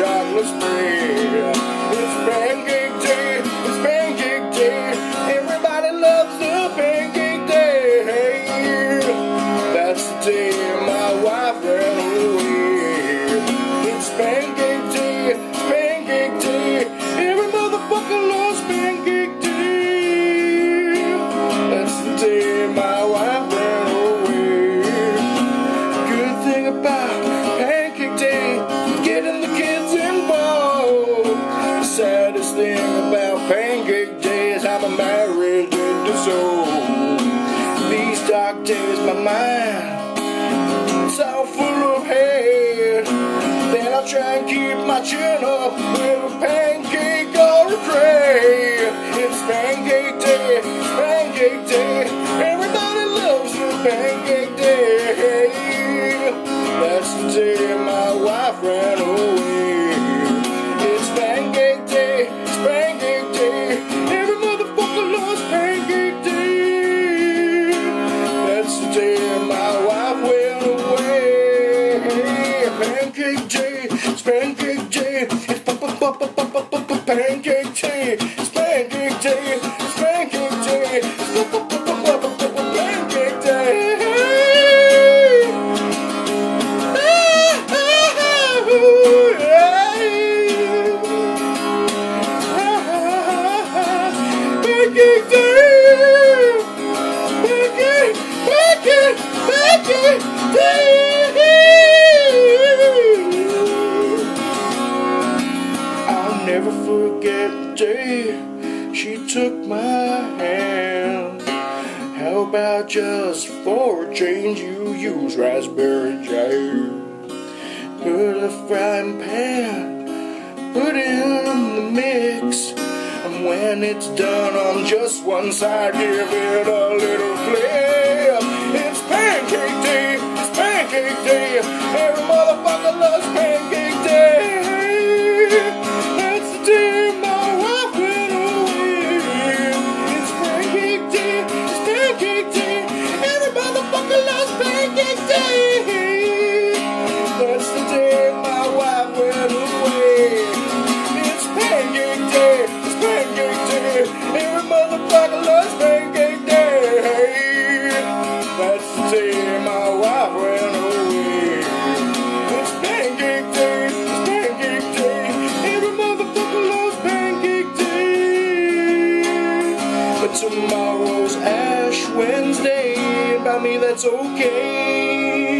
chocolate spread. It's pancake day, it's pancake day. Everybody loves the pancake day. Hey, that's the day my wife ran away. It's pancake day, it's pancake day. Every motherfucker loves pancake day. That's the day my wife ran away. Good thing about pancake day, getting the kids involved. Saddest thing about pancake day is how my marriage did dissolve. These dark days, my mind, it's all full of hate. Then I'll try and keep my chin up with a pancake or a tray. It's pancake day, it's pancake day. Everybody loves the pancake day. That's the day my wife ran away. It's pancake day, it's pancake day. Every motherfucker loves pancake day. That's the day my wife went away. Pancake day, it's pancake day. It's pancake day, it's pancake day, it's pancake day, it's pancake day. Pancake day, pancake, pancake, pancake day. I'll never forget the day she took my hand. How about just for a change you use raspberry jam? Put a frying pan, put in the mix. And when it's done on just one side, give it a little flip. It's pancake day, it's pancake day. Every motherfucker loves pancake day. That's the day my wife went away. It's pancake day, it's pancake day. Every motherfucker loves pancake day. That's the day my wife went away. It's pancake day. Every motherfucker loves pancake day. That's the day my wife ran away. It's pancake day, it's pancake day. Every motherfucker loves pancake day. But tomorrow's Ash Wednesday, by me that's okay.